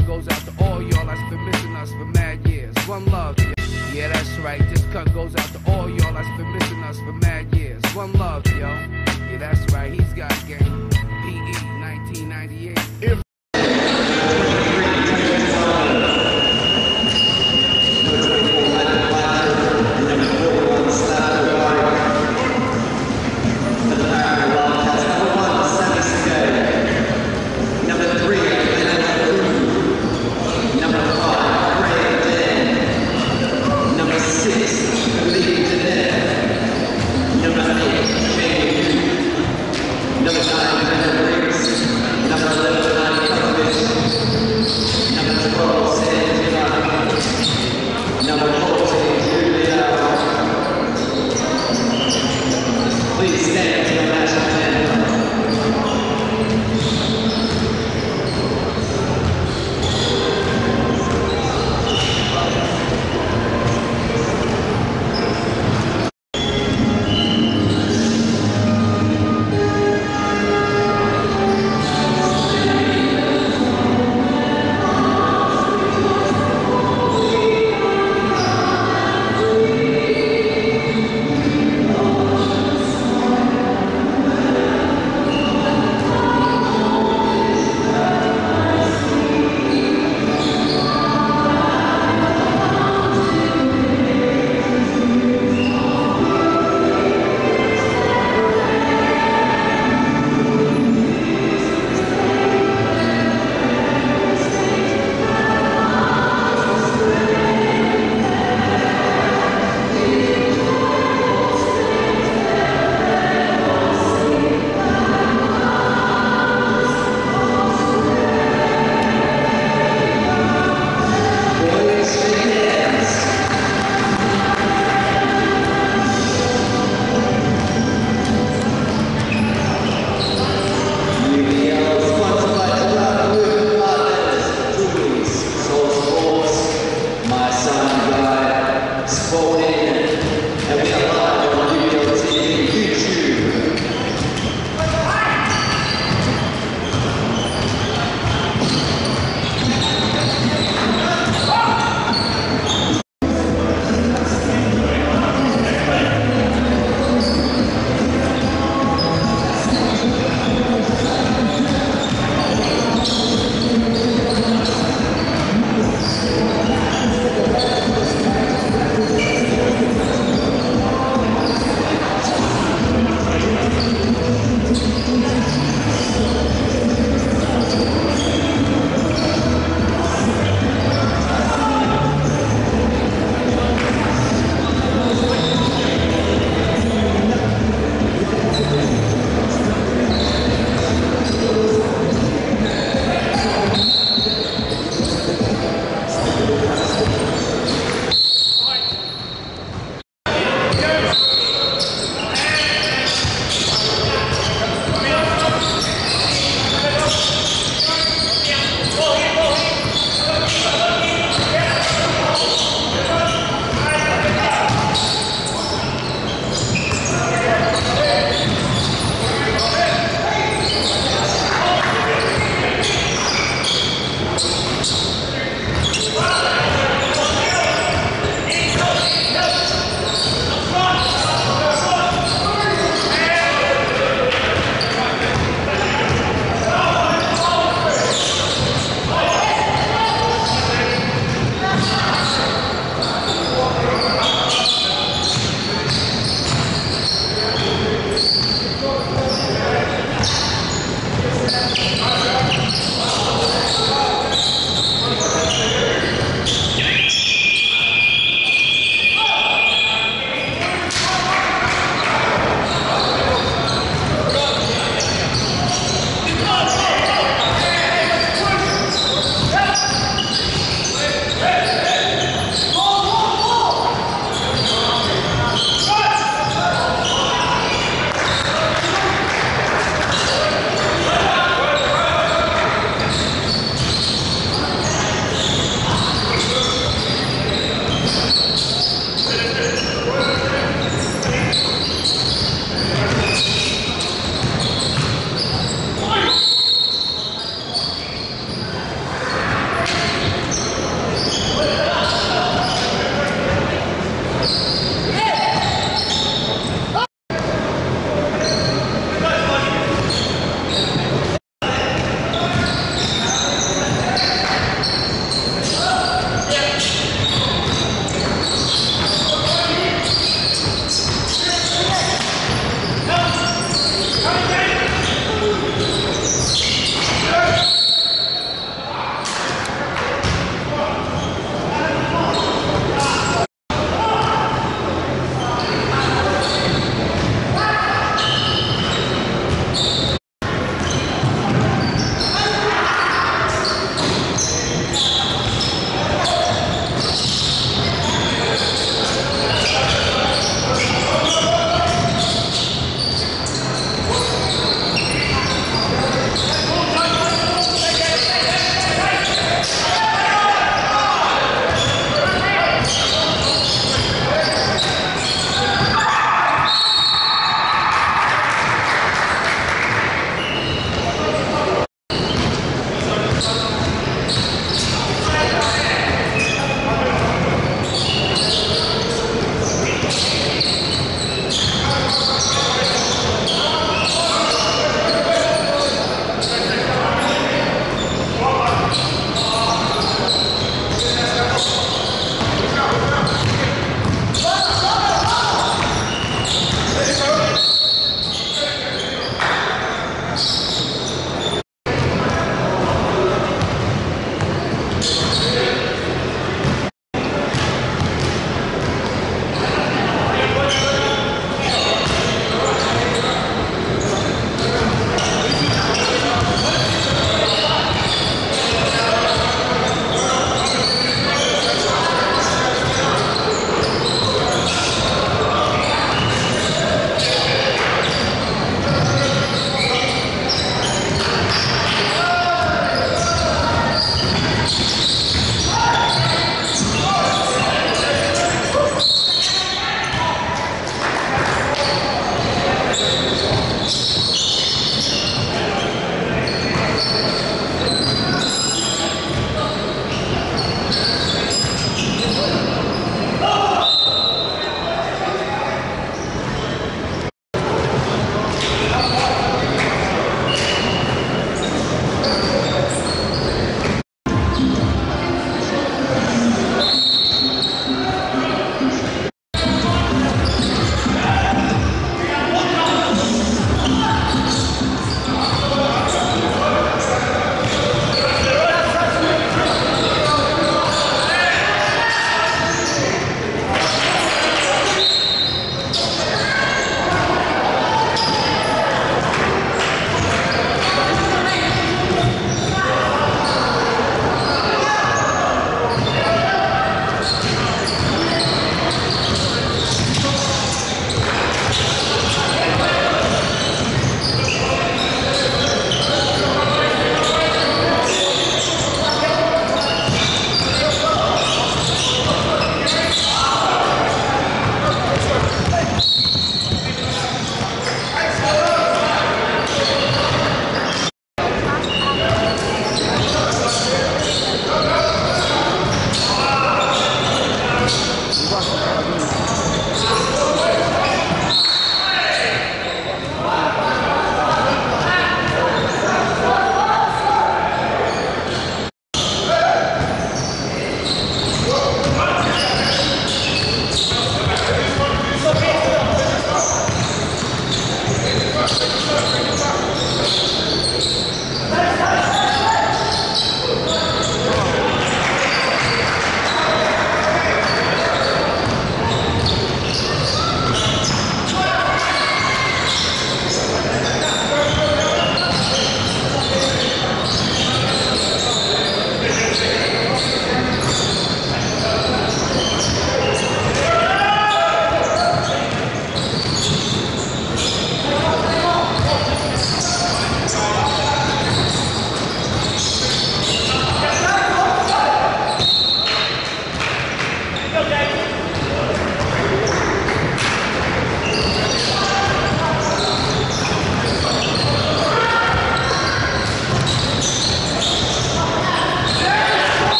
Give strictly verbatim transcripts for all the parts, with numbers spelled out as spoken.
one goes out to all y'all that's been missing us for mad years. One love. Yeah, that's right. This cut goes out to all y'all that's been missing us for mad years. One love, yo. Yeah, that's right. He's got a game. P E nineteen ninety-eight. If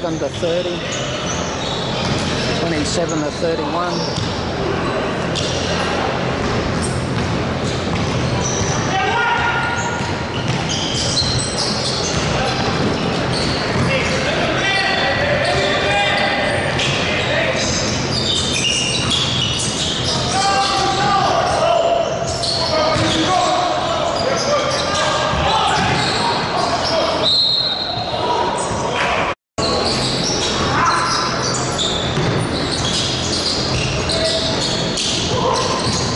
twenty-seven to thirty, twenty-seven to thirty-one. Oh,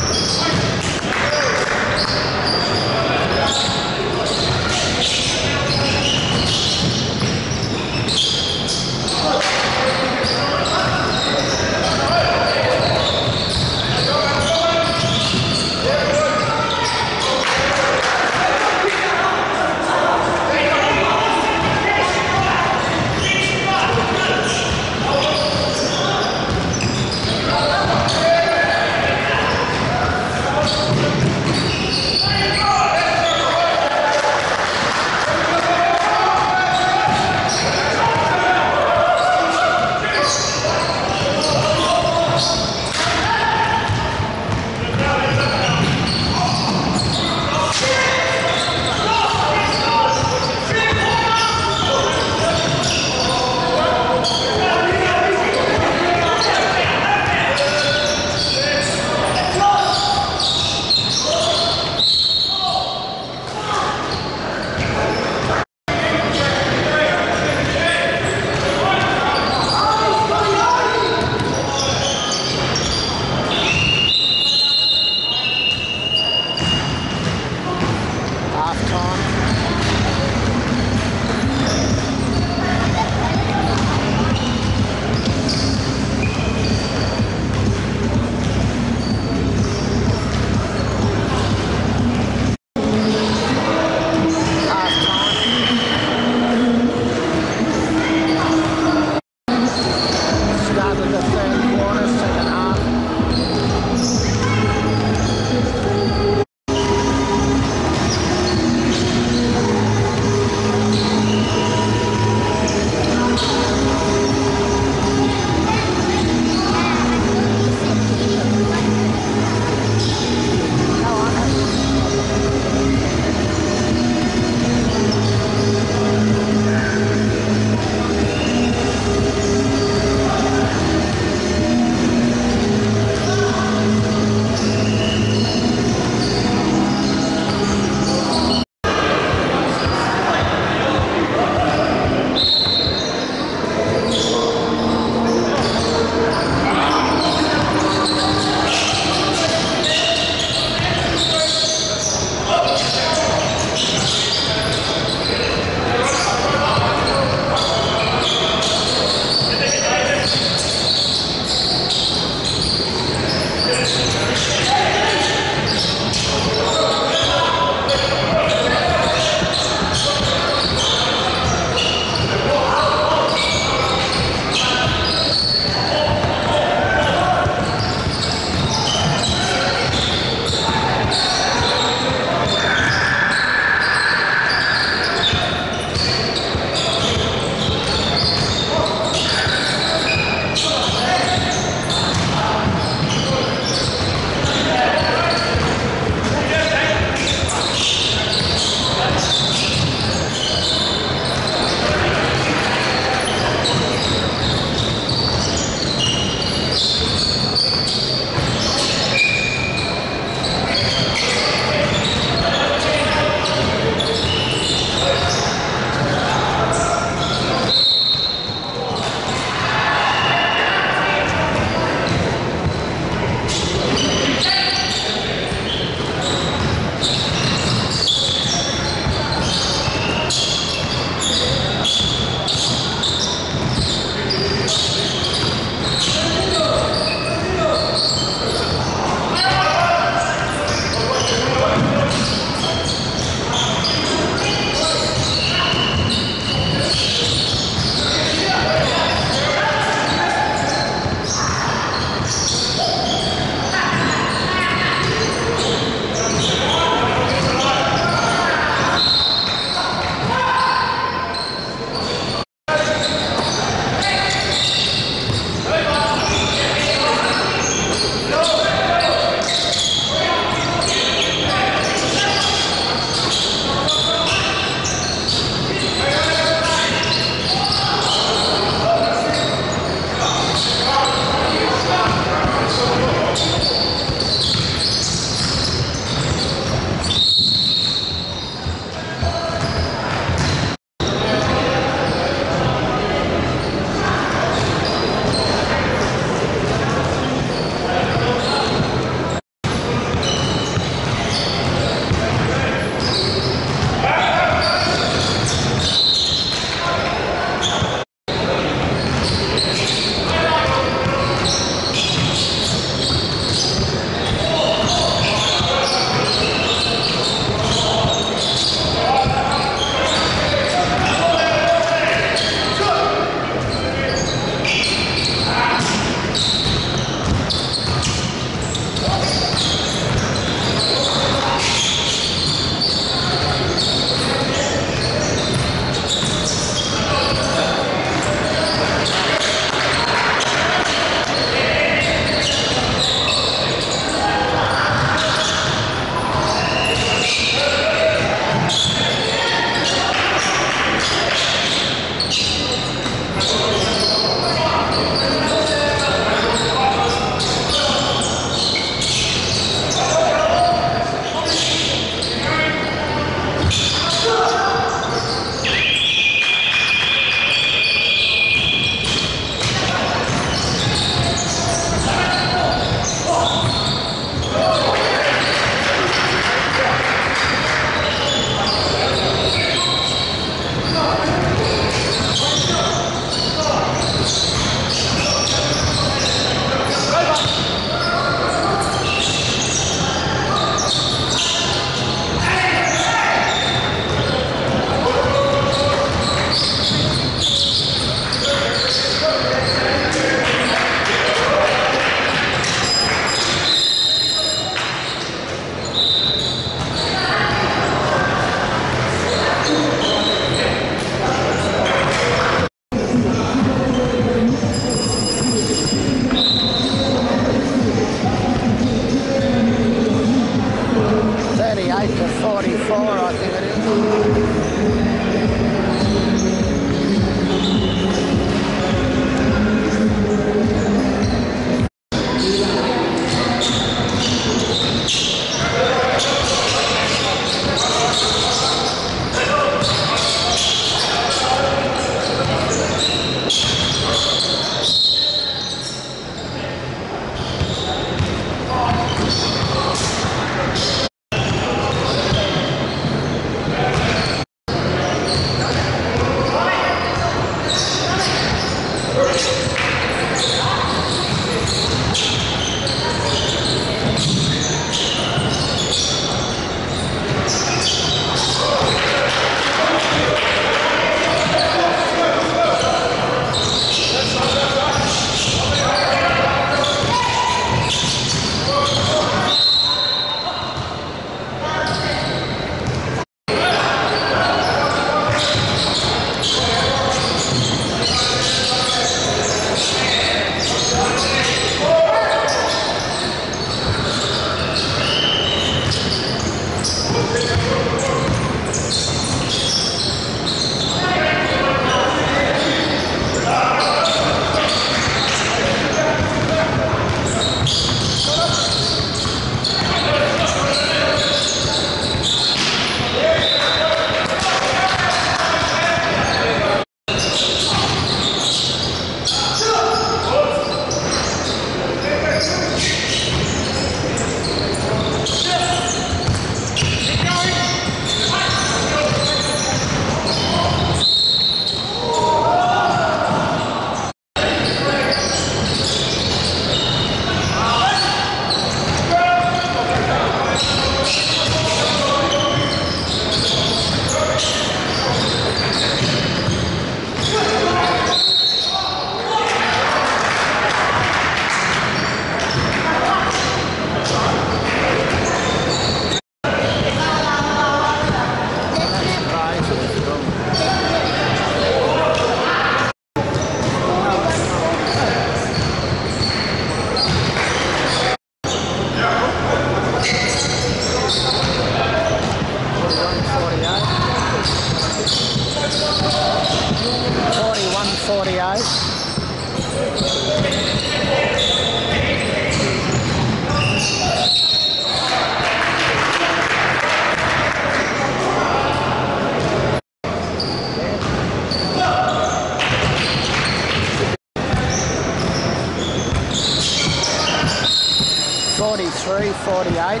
three forty-eight.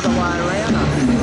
other way around, I think. Yeah.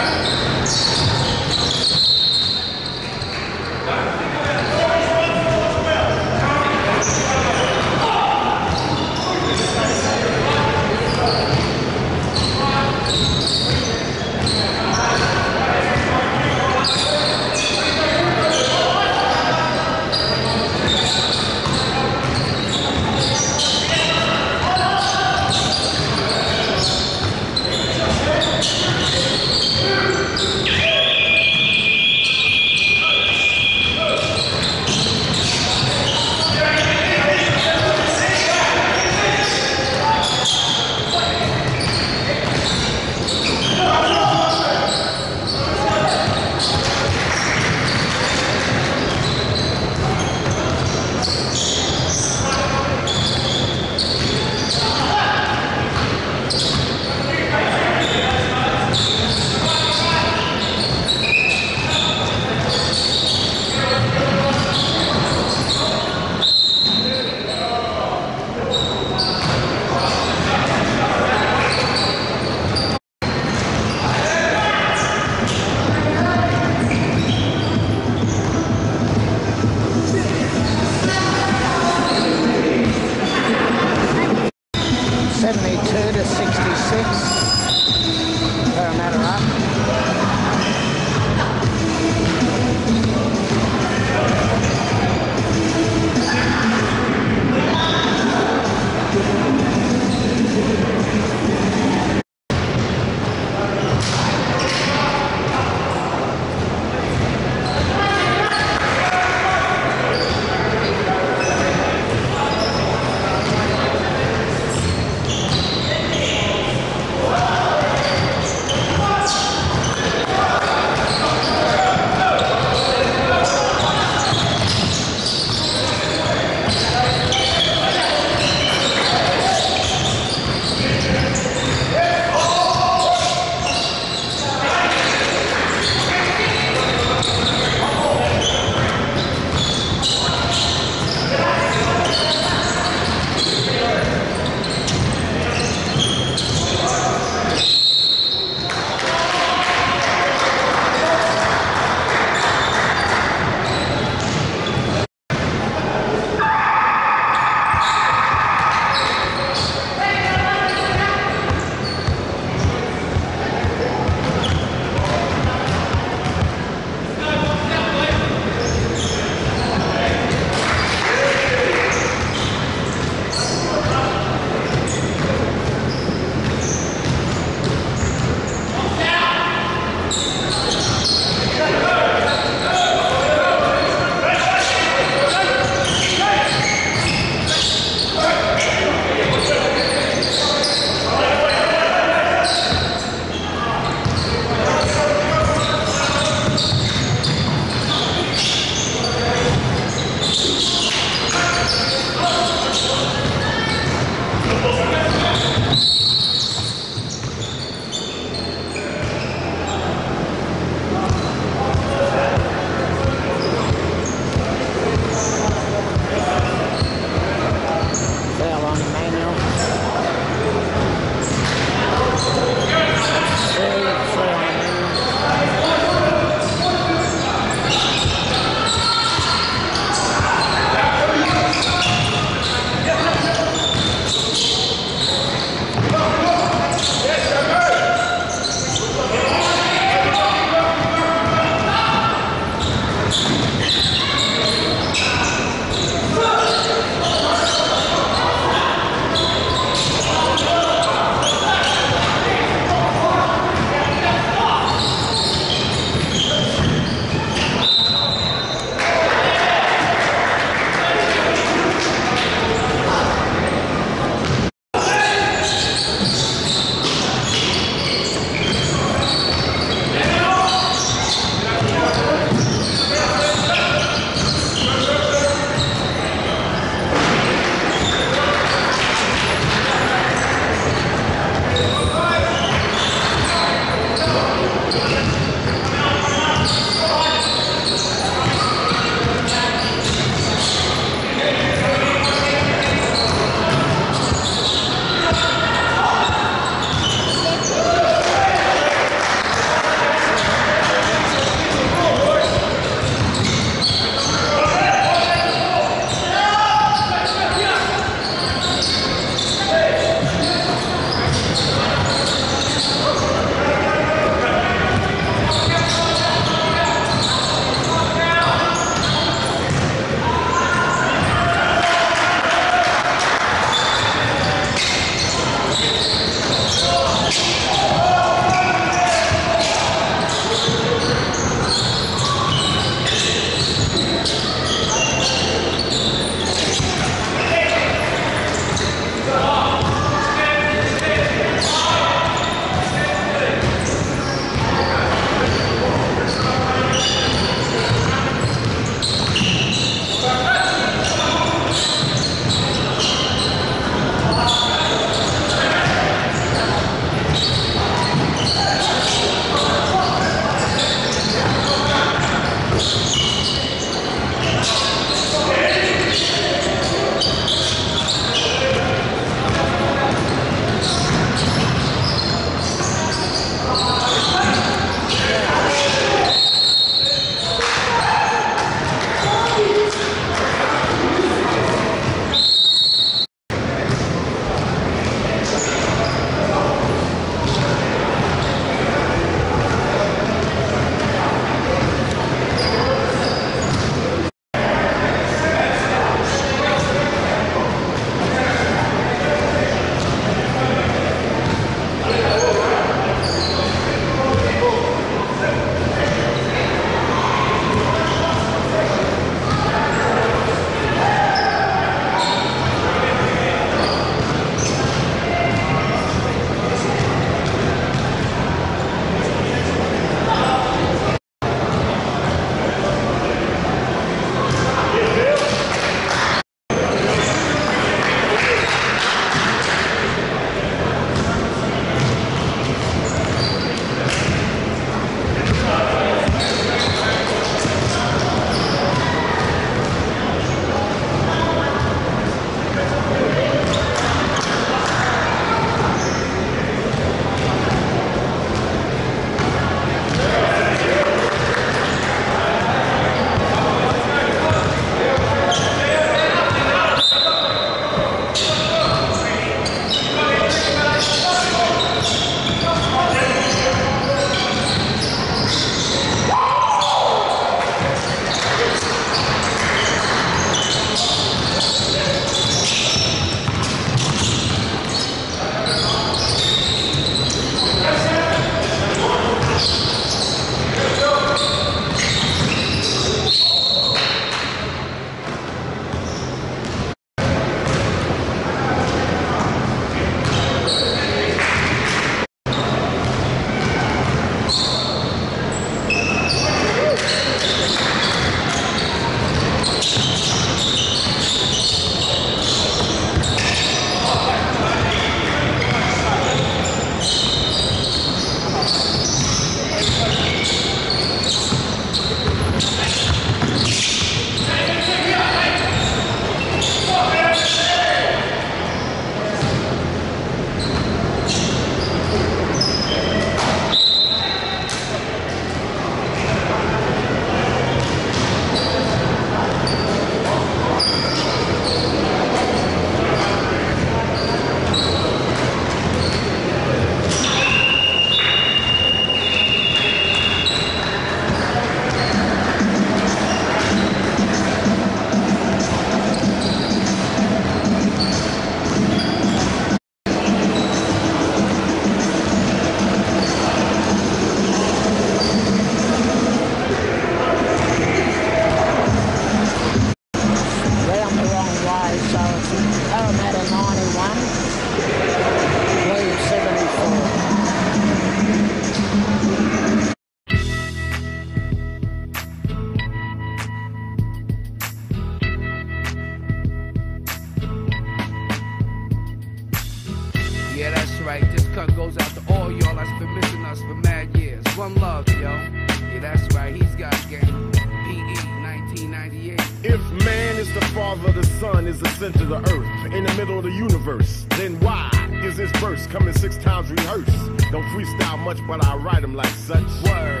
hug goes out to all y'all that's been missing us for mad years. One love, yo. Yeah, that's right, he's got game. P E nineteen ninety-eight. If man is the father, the sun is the center of the earth, in the middle of the universe, then why is this verse coming six times rehearsed? Don't freestyle much, but I write them like such. Word.